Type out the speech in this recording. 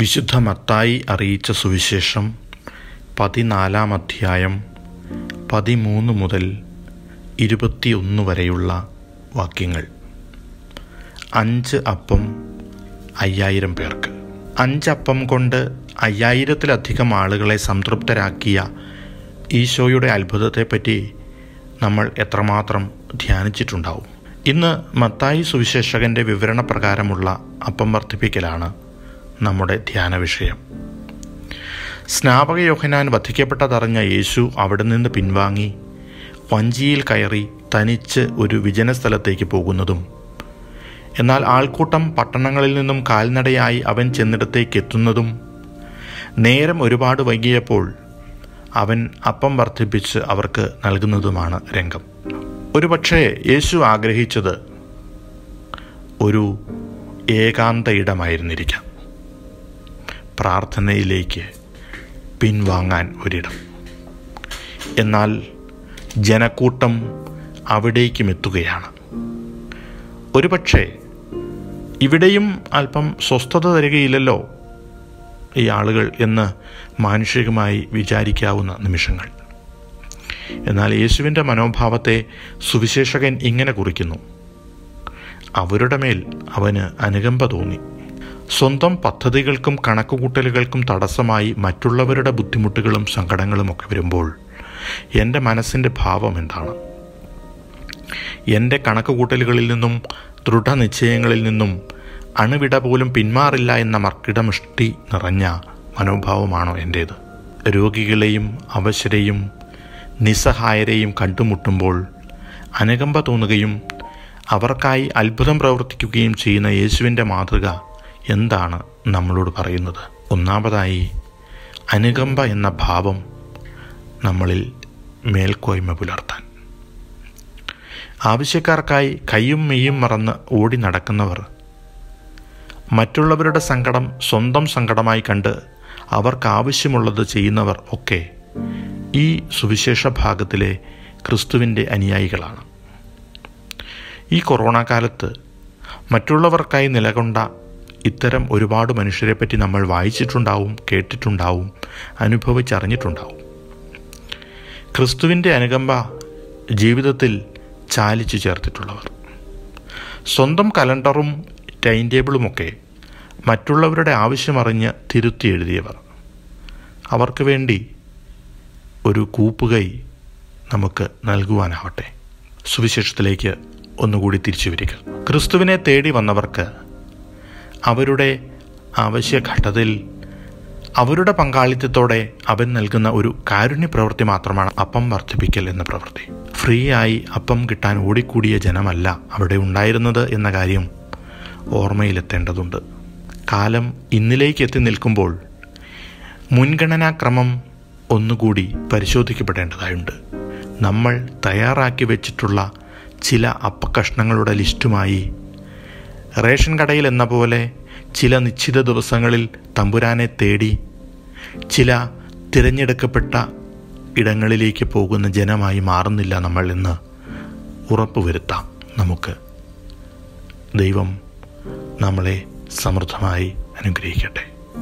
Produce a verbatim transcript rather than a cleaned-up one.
വിശുദ്ധ മത്തായി അറിയിച്ച സുവിശേഷം പതിനാലാം അധ്യായം പതിമൂന്ന് മുതൽ ഇരുപത്തിയൊന്ന് വരെയുള്ള വാക്യങ്ങൾ. അഞ്ച് അപ്പം അയ്യായിരം പേർക്ക്. അഞ്ചപ്പം കൊണ്ട് അയ്യായിരത്തിലധികം ആളുകളെ സംതൃപ്തരാക്കിയ ഈശോയുടെ അത്ഭുതത്തെപ്പറ്റി നമ്മൾ എത്രമാത്രം ധ്യാനിച്ചിട്ടുണ്ടാവും. ഇന്ന് മത്തായി സുവിശേഷകൻ്റെ വിവരണ പ്രകാരമുള്ള അപ്പം വർദ്ധിപ്പിക്കലാണ് നമ്മുടെ ധ്യാന വിഷയം. സ്നാപക യോഹന്നാൻ വധിക്കപ്പെട്ടതറിഞ്ഞ യേശു അവിടെ നിന്ന് പിൻവാങ്ങി വഞ്ചിയിൽ കയറി തനിച്ച് ഒരു വിജന സ്ഥലത്തേക്ക് പോകുന്നതും, എന്നാൽ ആൾക്കൂട്ടം പട്ടണങ്ങളിൽ നിന്നും കാൽനടയായി അവൻ ചെന്നിടത്തേക്ക് എത്തുന്നതും, നേരം ഒരുപാട് വൈകിയപ്പോൾ അവൻ അപ്പം വർദ്ധിപ്പിച്ച് അവർക്ക് നൽകുന്നതുമാണ് രംഗം. ഒരുപക്ഷേ യേശു ആഗ്രഹിച്ചത് ഒരു ഏകാന്ത ഇടമായിരുന്നിരിക്കാം, പ്രാർത്ഥനയിലേക്ക് പിൻവാങ്ങാൻ ഒരിടം. എന്നാൽ ജനക്കൂട്ടം അവിടേക്കും എത്തുകയാണ്. ഒരുപക്ഷേ ഇവിടെയും അല്പം സ്വസ്ഥത തരികയില്ലല്ലോ ഈ ആളുകൾ എന്ന് മാനുഷികമായി വിചാരിക്കാവുന്ന നിമിഷങ്ങൾ. എന്നാൽ യേശുവിൻ്റെ മനോഭാവത്തെ സുവിശേഷകൻ ഇങ്ങനെ കുറിക്കുന്നു: അവരുടെ മേൽ അവന് അനുകമ്പ തോന്നി. സ്വന്തം പദ്ധതികൾക്കും കണക്കുകൂട്ടലുകൾക്കും തടസ്സമായി മറ്റുള്ളവരുടെ ബുദ്ധിമുട്ടുകളും സങ്കടങ്ങളുമൊക്കെ വരുമ്പോൾ എൻ്റെ മനസ്സിൻ്റെ ഭാവം എന്താണ്? എൻ്റെ കണക്കുകൂട്ടലുകളിൽ നിന്നും ദൃഢനിശ്ചയങ്ങളിൽ നിന്നും അണുവിട പോലും പിന്മാറില്ല എന്ന മർക്കിടമിഷ്ടി നിറഞ്ഞ മനോഭാവമാണോ എൻ്റേത്? രോഗികളെയും അവശരെയും നിസ്സഹായരെയും കണ്ടുമുട്ടുമ്പോൾ അനുകമ്പ തോന്നുകയും അവർക്കായി അത്ഭുതം പ്രവർത്തിക്കുകയും ചെയ്യുന്ന യേശുവിൻ്റെ മാതൃക എന്താണ് നമ്മളോട് പറയുന്നത്? ഒന്നാമതായി, അനുകമ്പ എന്ന ഭാവം നമ്മളിൽ മേൽക്കോയ്മ പുലർത്താൻ. ആവശ്യക്കാർക്കായി കൈയും മെയ്യും മറന്ന് ഓടി നടക്കുന്നവർ മറ്റുള്ളവരുടെ സങ്കടം സ്വന്തം സങ്കടമായി കണ്ട് അവർക്കാവശ്യമുള്ളത് ചെയ്യുന്നവർ ഒക്കെ ഈ സുവിശേഷ ഭാഗത്തിലെ ക്രിസ്തുവിൻ്റെ അനുയായികളാണ്. ഈ കൊറോണ കാലത്ത് മറ്റുള്ളവർക്കായി നിലകൊണ്ട ഇത്തരം ഒരുപാട് മനുഷ്യരെപ്പറ്റി നമ്മൾ വായിച്ചിട്ടുണ്ടാവും, കേട്ടിട്ടുണ്ടാവും, അനുഭവിച്ചറിഞ്ഞിട്ടുണ്ടാവും. ക്രിസ്തുവിൻ്റെ അനുകമ്പ ജീവിതത്തിൽ ചാലിച്ചു ചേർത്തിട്ടുള്ളവർ സ്വന്തം കലണ്ടറും ടൈം ടേബിളുമൊക്കെ മറ്റുള്ളവരുടെ ആവശ്യമറിഞ്ഞ് തിരുത്തി എഴുതിയവർ, അവർക്ക് വേണ്ടി ഒരു കൂപ്പുകൈ നമുക്ക് നൽകുവാനാവട്ടെ. സുവിശേഷത്തിലേക്ക് ഒന്നുകൂടി തിരിച്ചു വരിക. ക്രിസ്തുവിനെ തേടി വന്നവർക്ക് അവരുടെ ആവശ്യഘട്ടത്തിൽ അവരുടെ പങ്കാളിത്തത്തോടെ അവൻ നൽകുന്ന ഒരു കാരുണ്യ പ്രവൃത്തി മാത്രമാണ് അപ്പം വർദ്ധിപ്പിക്കൽ എന്ന പ്രവൃത്തി. ഫ്രീ ആയി അപ്പം കിട്ടാൻ ഓടിക്കൂടിയ ജനമല്ല അവിടെ ഉണ്ടായിരുന്നത് എന്ന കാര്യം ഓർമ്മയിലെത്തേണ്ടതുണ്ട്. കാലം ഇന്നിലേക്ക് എത്തി നിൽക്കുമ്പോൾ മുൻഗണനാക്രമം ഒന്നുകൂടി പരിശോധിക്കപ്പെടേണ്ടതായുണ്ട്. നമ്മൾ തയ്യാറാക്കി വെച്ചിട്ടുള്ള ചില അപ്പക്കഷ്ണങ്ങളുടെ ലിസ്റ്റുമായി റേഷൻ കടയിൽ എന്ന പോലെ ചില നിശ്ചിത ദിവസങ്ങളിൽ തമ്പുരാനെ തേടി ചില തിരഞ്ഞെടുക്കപ്പെട്ട ഇടങ്ങളിലേക്ക് പോകുന്ന ജനമായി മാറുന്നില്ല നമ്മൾ എന്ന് ഉറപ്പുവരുത്താം. നമുക്ക് ദൈവം നമ്മളെ സമൃദ്ധമായി അനുഗ്രഹിക്കട്ടെ.